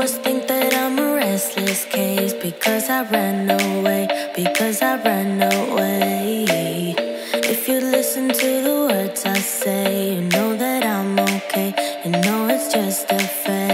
must think that I'm a restless case, because I ran away, because I ran away. If you listen to the words I say, you know that I'm okay, you know it's just a phase.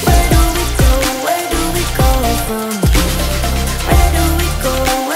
Where do we go from here? Where do we go?